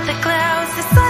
at the clouds.